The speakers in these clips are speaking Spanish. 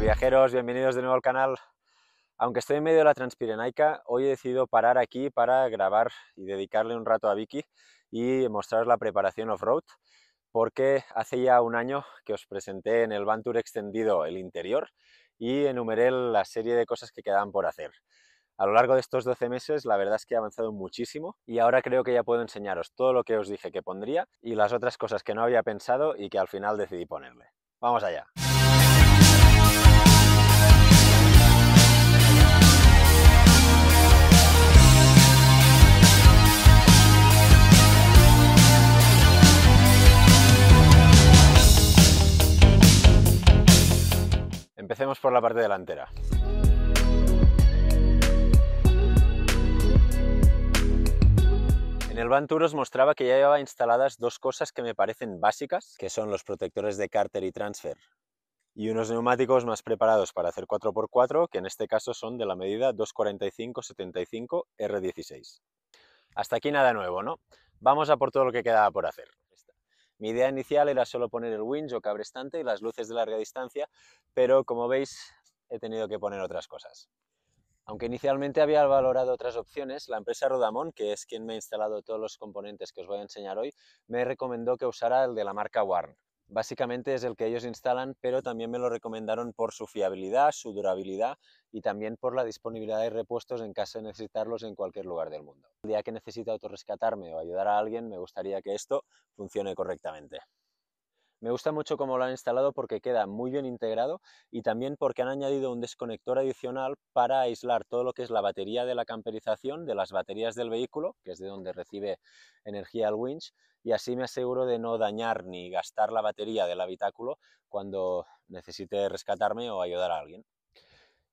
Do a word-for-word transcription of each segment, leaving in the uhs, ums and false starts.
viajeros, bienvenidos de nuevo al canal. Aunque estoy en medio de la Transpirenaica, hoy he decidido parar aquí para grabar y dedicarle un rato a Vicky y mostraros la preparación off-road, porque hace ya un año que os presenté en el Van Tour extendido el interior y enumeré la serie de cosas que quedaban por hacer. A lo largo de estos doce meses la verdad es que he avanzado muchísimo y ahora creo que ya puedo enseñaros todo lo que os dije que pondría y las otras cosas que no había pensado y que al final decidí ponerle. ¡Vamos allá! Empecemos por la parte delantera. En el Van Tour os mostraba que ya llevaba instaladas dos cosas que me parecen básicas, que son los protectores de cárter y transfer y unos neumáticos más preparados para hacer cuatro por cuatro, que en este caso son de la medida doscientos cuarenta y cinco setenta y cinco R dieciséis. Hasta aquí nada nuevo, ¿no? Vamos a por todo lo que quedaba por hacer. Mi idea inicial era solo poner el winch o cabrestante y las luces de larga distancia, pero como veis he tenido que poner otras cosas. Aunque inicialmente había valorado otras opciones, la empresa Rodamont, que es quien me ha instalado todos los componentes que os voy a enseñar hoy, me recomendó que usara el de la marca Warn. Básicamente es el que ellos instalan, pero también me lo recomendaron por su fiabilidad, su durabilidad y también por la disponibilidad de repuestos en caso de necesitarlos en cualquier lugar del mundo. El día que necesite autorrescatarme o ayudar a alguien, me gustaría que esto funcione correctamente. Me gusta mucho cómo lo han instalado porque queda muy bien integrado y también porque han añadido un desconector adicional para aislar todo lo que es la batería de la camperización de las baterías del vehículo, que es de donde recibe energía el winch, y así me aseguro de no dañar ni gastar la batería del habitáculo cuando necesite rescatarme o ayudar a alguien.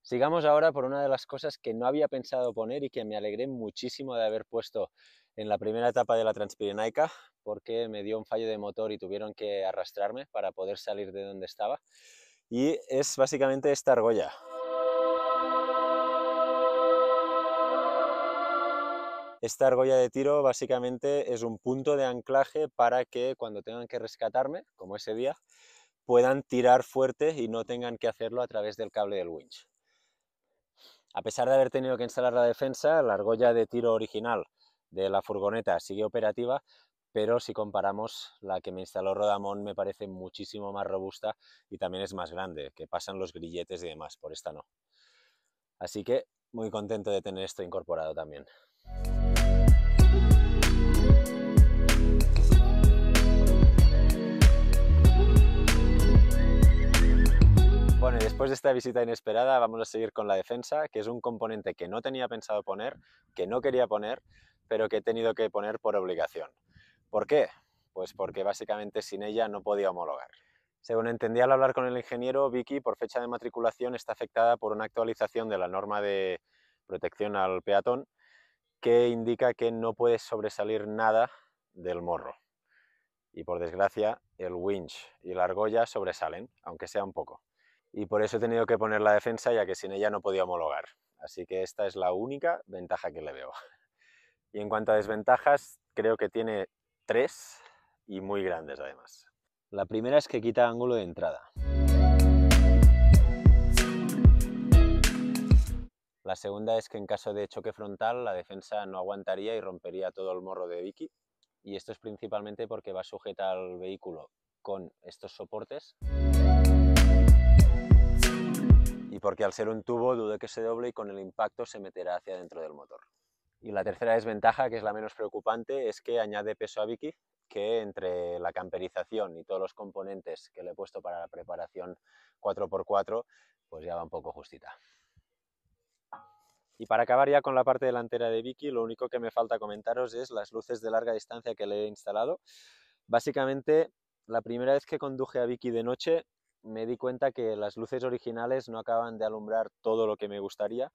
Sigamos ahora por una de las cosas que no había pensado poner y que me alegré muchísimo de haber puesto en la primera etapa de la Transpirenaica, porque me dio un fallo de motor y tuvieron que arrastrarme para poder salir de donde estaba, y es básicamente esta argolla. Esta argolla de tiro básicamente es un punto de anclaje para que cuando tengan que rescatarme, como ese día, puedan tirar fuerte y no tengan que hacerlo a través del cable del winch. A pesar de haber tenido que instalar la defensa, la argolla de tiro original de la furgoneta sigue operativa, pero si comparamos, la que me instaló Rodamont me parece muchísimo más robusta y también es más grande, que pasan los grilletes y demás, por esta no. Así que muy contento de tener esto incorporado también. Bueno, y después de esta visita inesperada vamos a seguir con la defensa, que es un componente que no tenía pensado poner, que no quería poner, pero que he tenido que poner por obligación. ¿Por qué? Pues porque básicamente sin ella no podía homologar. Según entendí al hablar con el ingeniero, Vicky, por fecha de matriculación, está afectada por una actualización de la norma de protección al peatón que indica que no puede sobresalir nada del morro. Y por desgracia, el winch y la argolla sobresalen, aunque sea un poco. Y por eso he tenido que poner la defensa, ya que sin ella no podía homologar. Así que esta es la única ventaja que le veo. Y en cuanto a desventajas, creo que tiene tres y muy grandes además. La primera es que quita ángulo de entrada. La segunda es que en caso de choque frontal la defensa no aguantaría y rompería todo el morro de Vicky. Y esto es principalmente porque va sujeta al vehículo con estos soportes. Y porque al ser un tubo dudo que se doble y con el impacto se meterá hacia dentro del motor. Y la tercera desventaja, que es la menos preocupante, es que añade peso a Vicky, que entre la camperización y todos los componentes que le he puesto para la preparación cuatro por cuatro, pues ya va un poco justita. Y para acabar ya con la parte delantera de Vicky, lo único que me falta comentaros es las luces de larga distancia que le he instalado. Básicamente, la primera vez que conduje a Vicky de noche, me di cuenta que las luces originales no acaban de alumbrar todo lo que me gustaría,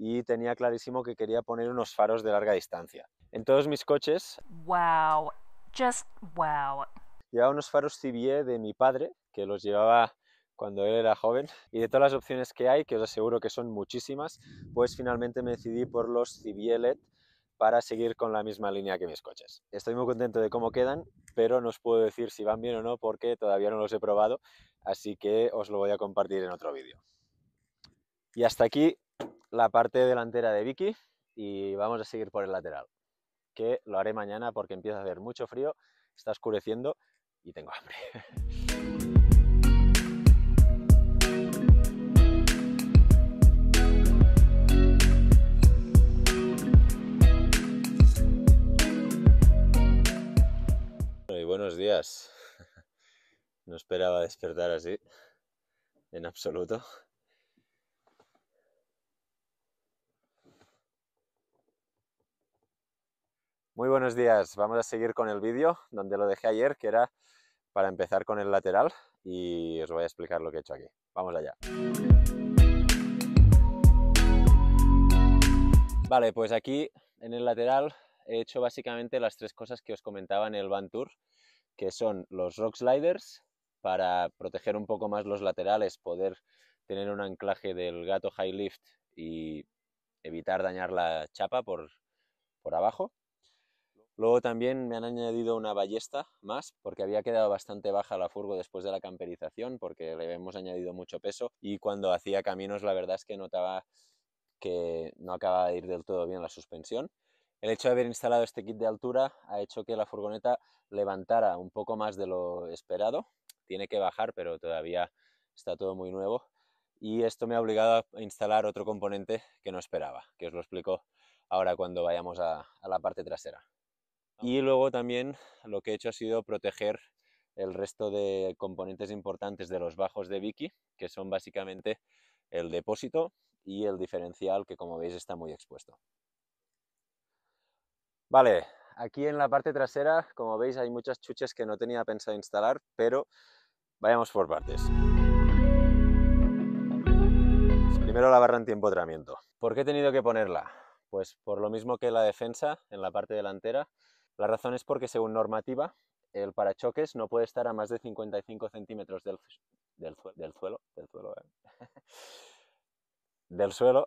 y tenía clarísimo que quería poner unos faros de larga distancia. En todos mis coches, wow, just wow, llevaba unos faros Cibié de mi padre, que los llevaba cuando él era joven, y de todas las opciones que hay, que os aseguro que son muchísimas, pues finalmente me decidí por los Cibié L E D, para seguir con la misma línea que mis coches. Estoy muy contento de cómo quedan, pero no os puedo decir si van bien o no porque todavía no los he probado, así que os lo voy a compartir en otro vídeo. Y hasta aquí la parte delantera de Vicky y vamos a seguir por el lateral, que lo haré mañana porque empieza a hacer mucho frío, está oscureciendo y tengo hambre. Buenos días. No esperaba despertar así, en absoluto. Muy buenos días. Vamos a seguir con el vídeo donde lo dejé ayer, que era para empezar con el lateral, y os voy a explicar lo que he hecho aquí. Vamos allá. Vale, pues aquí en el lateral he hecho básicamente las tres cosas que os comentaba en el Van Tour, que son los rock sliders, para proteger un poco más los laterales, poder tener un anclaje del gato high lift y evitar dañar la chapa por, por abajo. Luego también me han añadido una ballesta más, porque había quedado bastante baja la furgo después de la camperización, porque le hemos añadido mucho peso y cuando hacía caminos la verdad es que notaba que no acababa de ir del todo bien la suspensión. El hecho de haber instalado este kit de altura ha hecho que la furgoneta levantara un poco más de lo esperado. Tiene que bajar, pero todavía está todo muy nuevo. Y esto me ha obligado a instalar otro componente que no esperaba, que os lo explico ahora cuando vayamos a, a la parte trasera. Y luego también lo que he hecho ha sido proteger el resto de componentes importantes de los bajos de Vicky, que son básicamente el depósito y el diferencial, que como veis está muy expuesto. Vale, aquí en la parte trasera, como veis, hay muchas chuches que no tenía pensado instalar, pero vayamos por partes. Primero la barra antiempotramiento. ¿Por qué he tenido que ponerla? Pues por lo mismo que la defensa en la parte delantera. La razón es porque, según normativa, el parachoques no puede estar a más de cincuenta y cinco centímetros del, del, del suelo, del suelo, eh. del suelo.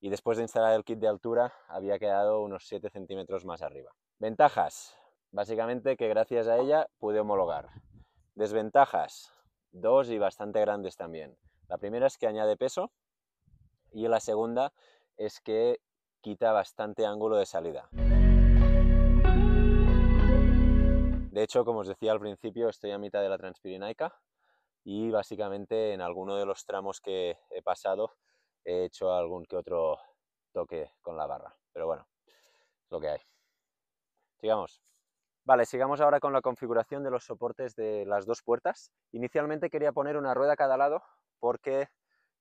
Y después de instalar el kit de altura había quedado unos siete centímetros más arriba. Ventajas, básicamente que gracias a ella pude homologar. Desventajas, dos y bastante grandes también. La primera es que añade peso y la segunda es que quita bastante ángulo de salida. De hecho, como os decía al principio, estoy a mitad de la Transpirenaica y básicamente en alguno de los tramos que he pasado he hecho algún que otro toque con la barra, pero bueno, es lo que hay. Sigamos. Vale, sigamos ahora con la configuración de los soportes de las dos puertas. Inicialmente quería poner una rueda a cada lado porque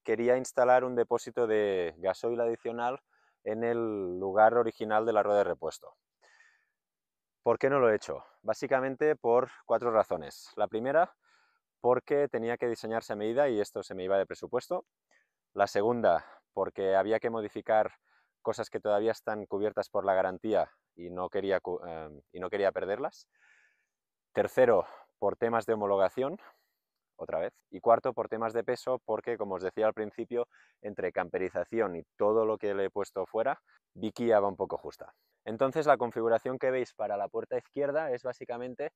quería instalar un depósito de gasoil adicional en el lugar original de la rueda de repuesto. ¿Por qué no lo he hecho? Básicamente por cuatro razones. La primera, porque tenía que diseñarse a medida y esto se me iba de presupuesto. La segunda, porque había que modificar cosas que todavía están cubiertas por la garantía y no quería, eh, y no quería perderlas. Tercero, por temas de homologación, otra vez. Y cuarto, por temas de peso, porque como os decía al principio, entre camperización y todo lo que le he puesto fuera, Vicky ya va un poco justa. Entonces la configuración que veis para la puerta izquierda es básicamente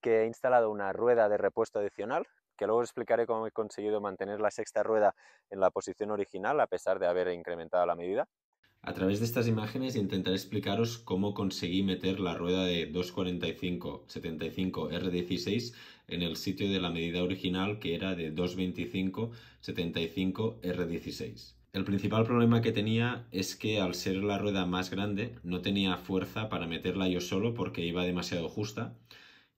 que he instalado una rueda de repuesto adicional, que luego os explicaré cómo he conseguido mantener la sexta rueda en la posición original a pesar de haber incrementado la medida. A través de estas imágenes intentaré explicaros cómo conseguí meter la rueda de doscientos cuarenta y cinco setenta y cinco R dieciséis en el sitio de la medida original, que era de doscientos veinticinco setenta y cinco R dieciséis. El principal problema que tenía es que al ser la rueda más grande no tenía fuerza para meterla yo solo porque iba demasiado justa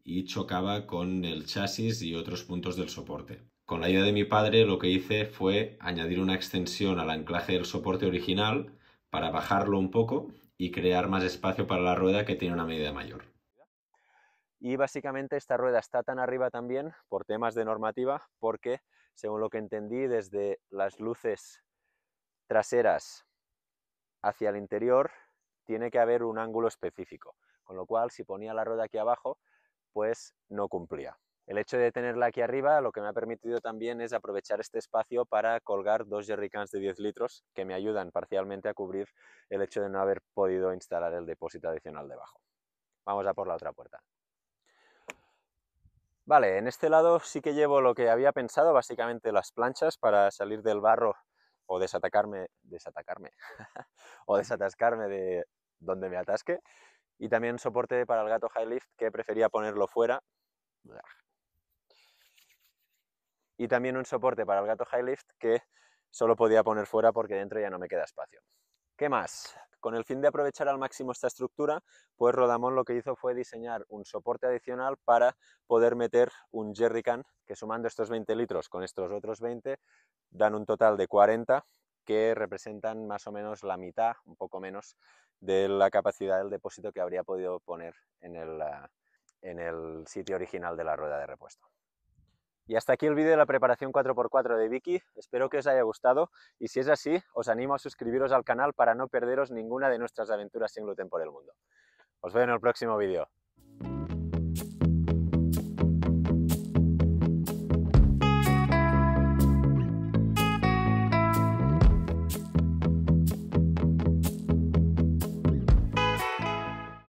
y chocaba con el chasis y otros puntos del soporte. Con la ayuda de mi padre lo que hice fue añadir una extensión al anclaje del soporte original para bajarlo un poco y crear más espacio para la rueda que tiene una medida mayor. Y básicamente esta rueda está tan arriba también por temas de normativa porque, según lo que entendí, desde las luces traseras hacia el interior tiene que haber un ángulo específico, con lo cual si ponía la rueda aquí abajo pues no cumplía. El hecho de tenerla aquí arriba lo que me ha permitido también es aprovechar este espacio para colgar dos jerrycans de diez litros que me ayudan parcialmente a cubrir el hecho de no haber podido instalar el depósito adicional debajo. Vamos a por la otra puerta. Vale, en este lado sí que llevo lo que había pensado, básicamente las planchas para salir del barro o desatacarme, desatacarme, o desatascarme de donde me atasque, y también soporte para el gato high lift que prefería ponerlo fuera. Y también un soporte para el gato high lift que solo podía poner fuera porque dentro ya no me queda espacio. ¿Qué más? Con el fin de aprovechar al máximo esta estructura, pues Rodamont lo que hizo fue diseñar un soporte adicional para poder meter un jerrycan, que sumando estos veinte litros con estos otros veinte, dan un total de cuarenta, que representan más o menos la mitad, un poco menos, de la capacidad del depósito que habría podido poner en el, en el sitio original de la rueda de repuesto. Y hasta aquí el vídeo de la preparación cuatro por cuatro de Vicky. Espero que os haya gustado y si es así, os animo a suscribiros al canal para no perderos ninguna de nuestras aventuras sin gluten por el mundo. Os veo en el próximo vídeo.